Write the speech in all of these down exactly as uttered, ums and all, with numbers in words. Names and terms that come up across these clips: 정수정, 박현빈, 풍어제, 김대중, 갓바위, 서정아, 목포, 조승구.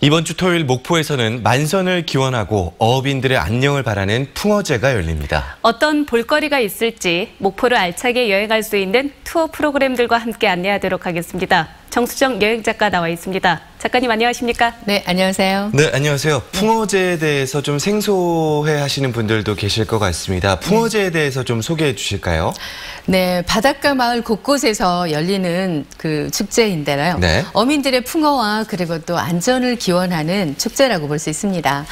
이번 주 토요일 목포에서는 만선을 기원하고 어업인들의 안녕을 바라는 풍어제가 열립니다. 어떤 볼거리가 있을지 목포를 알차게 여행할 수 있는 투어 프로그램들과 함께 안내하도록 하겠습니다. 정수정 여행 작가 나와 있습니다. 작가님 안녕하십니까? 네, 안녕하세요. 네, 안녕하세요. 풍어제에 대해서 좀 생소해 하시는 분들도 계실 것 같습니다. 풍어제에 대해서 좀 소개해 주실까요? 네, 바닷가 마을 곳곳에서 열리는 그 축제인데요. 네. 어민들의 풍어와 그리고 또 안전을 기원하는 축제라고 볼 수 있습니다.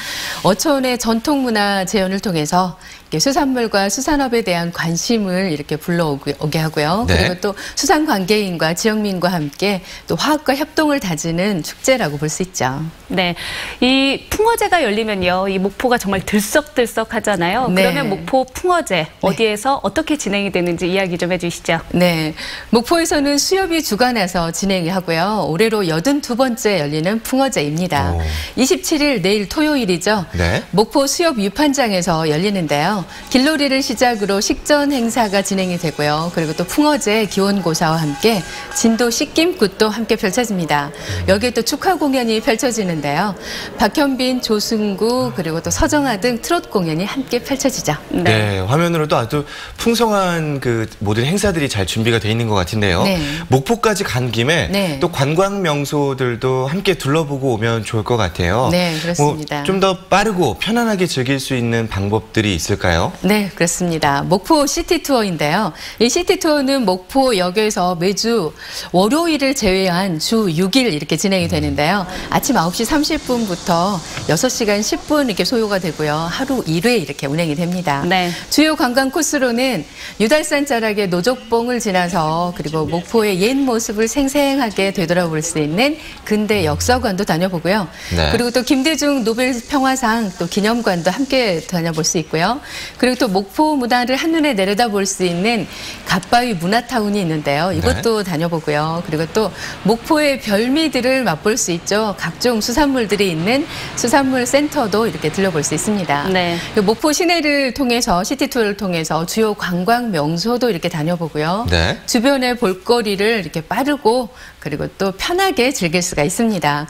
어촌의 전통 문화 재현을 통해서 수산물과 수산업에 대한 관심을 이렇게 불러오게 하고요. 네. 그리고 또 수산 관계인과 지역민과 함께 또 화합과 협동을 다지는 축제라고 볼 수 있죠. 네, 이 풍어제가 열리면요, 이 목포가 정말 들썩들썩하잖아요. 네. 그러면 목포 풍어제 어디에서 네. 어떻게 진행이 되는지 이야기 좀 해주시죠. 네, 목포에서는 수협이 주관해서 진행이 하고요. 올해로 여든두 번째 열리는 풍어제입니다. 오. 이십칠일 내일 토요일이죠. 네. 목포 수협 유판장에서 열리는데요. 길놀이를 시작으로 식전 행사가 진행이 되고요. 그리고 또 풍어제 기원고사와 함께 진도 씻김굿도 함께 펼쳐집니다. 여기에 또 축하 공연이 펼쳐지는데요. 박현빈, 조승구 그리고 또 서정아 등 트롯 공연이 함께 펼쳐지죠. 네, 네 화면으로도 아주 풍성한 그 모든 행사들이 잘 준비가 돼 있는 것 같은데요. 네. 목포까지 간 김에 네. 또 관광 명소들도 함께 둘러보고 오면 좋을 것 같아요. 네, 그렇습니다. 뭐 좀 더 빠르고 편안하게 즐길 수 있는 방법들이 있을까요? 네, 그렇습니다. 목포 시티투어인데요. 이 시티투어는 목포역에서 매주 월요일을 제외한 주 육일 이렇게 진행이 되는데요. 아침 아홉시 삼십분부터 여섯시간 십분 이렇게 소요가 되고요. 하루 일회 이렇게 운행이 됩니다. 네. 주요 관광 코스로는 유달산 자락의 노족봉을 지나서 그리고 목포의 옛 모습을 생생하게 되돌아볼 수 있는 근대 역사관도 다녀보고요. 네. 그리고 또 김대중 노벨 평화상 또 기념관도 함께 다녀볼 수 있고요. 그리고 또 목포 문화를 한눈에 내려다볼 수 있는 갓바위 문화타운이 있는데요. 이것도 네. 다녀보고요. 그리고 또 목포의 별미들을 맛볼 수 있죠. 각종 수산물들이 있는 수산물 센터도 이렇게 들려볼 수 있습니다. 네. 목포 시내를 통해서 시티투어를 통해서 주요 관광 명소도 이렇게 다녀보고요. 네. 주변의 볼거리를 이렇게 빠르고 그리고 또 편하게 즐길 수가 있습니다.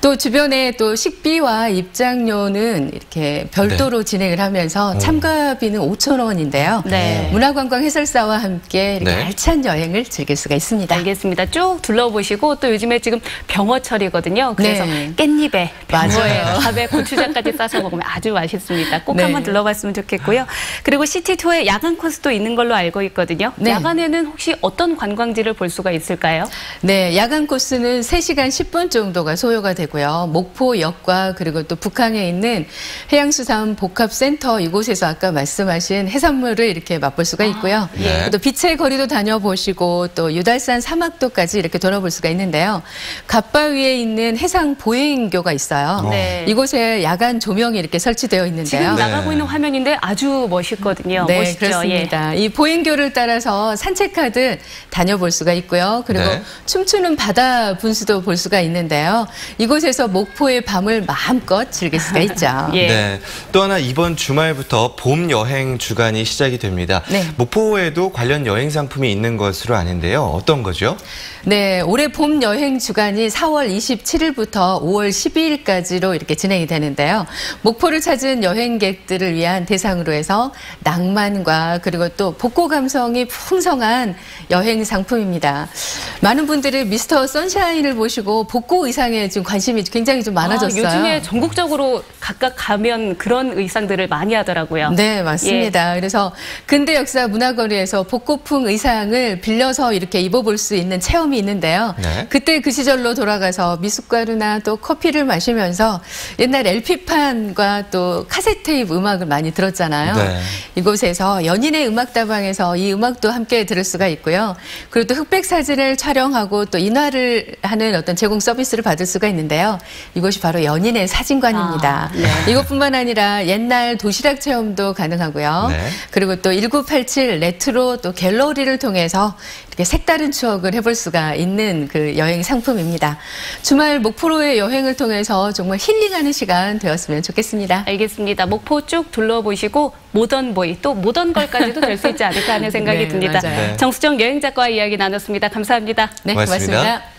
또 주변에 또 식비와 입장료는 이렇게 별도로 네. 진행을 하면서 참 참가비는 오천 원인데요. 네. 문화관광 해설사와 함께 이렇게 네. 알찬 여행을 즐길 수가 있습니다. 알겠습니다. 쭉 둘러보시고 또 요즘에 지금 병어철이거든요. 그래서 네. 깻잎에 병어에 밥에 고추장까지 싸서 먹으면 아주 맛있습니다. 꼭 네. 한번 둘러봤으면 좋겠고요. 그리고 시티투어에 야간 코스도 있는 걸로 알고 있거든요. 네. 야간에는 혹시 어떤 관광지를 볼 수가 있을까요? 네, 야간 코스는 세시간 십분 정도가 소요가 되고요. 목포역과 그리고 또 북항에 있는 해양수산 복합센터 이곳에서 아까 말씀하신 해산물을 이렇게 맛볼 수가 있고요. 아, 네. 또 빛의 거리도 다녀보시고 또 유달산 사막도까지 이렇게 돌아볼 수가 있는데요. 갓바위에 있는 해상 보행교가 있어요. 네. 이곳에 야간 조명이 이렇게 설치되어 있는데요. 지금 나가고 네. 있는 화면인데 아주 멋있거든요. 네, 멋있죠? 그렇습니다. 예. 이 보행교를 따라서 산책하듯 다녀볼 수가 있고요. 그리고 네. 춤추는 바다 분수도 볼 수가 있는데요. 이곳에서 목포의 밤을 마음껏 즐길 수가 있죠. 예. 네. 또 하나 이번 주말부터 봄 여행 주간이 시작이 됩니다. 네. 목포에도 관련 여행 상품이 있는 것으로 아는데요. 어떤 거죠? 네, 올해 봄 여행 주간이 사월 이십칠일부터 오월 십이일까지로 이렇게 진행이 되는데요. 목포를 찾은 여행객들을 위한 대상으로 해서 낭만과 그리고 또 복고 감성이 풍성한 여행 상품입니다. 많은 분들이 미스터 선샤인을 보시고 복고 의상에 지금 관심이 굉장히 좀 많아졌어요. 아, 요즘에 전국적으로 각각 가면 그런 의상들을 많이 하더라고요. 네, 맞습니다. 예. 그래서 근대 역사 문화거리에서 복고풍 의상을 빌려서 이렇게 입어볼 수 있는 체험이 있는데요. 네. 그때 그 시절로 돌아가서 미숫가루나 또 커피를 마시면서 옛날 엘피판과 또 카세테이프 음악을 많이 들었잖아요. 네. 이곳에서 연인의 음악다방에서 이 음악도 함께 들을 수가 있고요. 그리고 또 흑백 사진을 촬영하고 또 인화를 하는 어떤 제공 서비스를 받을 수가 있는데요. 이곳이 바로 연인의 사진관입니다. 아, 네. 이것뿐만 아니라 옛날 도시락 체험 도 가능하고요. 네. 그리고 또 천구백팔십칠 레트로 또 갤러리를 통해서 이렇게 색다른 추억을 해볼 수가 있는 그 여행 상품입니다. 주말 목포로의 여행을 통해서 정말 힐링하는 시간 되었으면 좋겠습니다. 알겠습니다. 목포 쭉 둘러보시고 모던보이 또 모던걸까지도 될 수 있지 않을까 하는 생각이 네, 듭니다. 맞아요. 정수정 여행작가와 이야기 나눴습니다. 감사합니다. 네, 고맙습니다. 고맙습니다.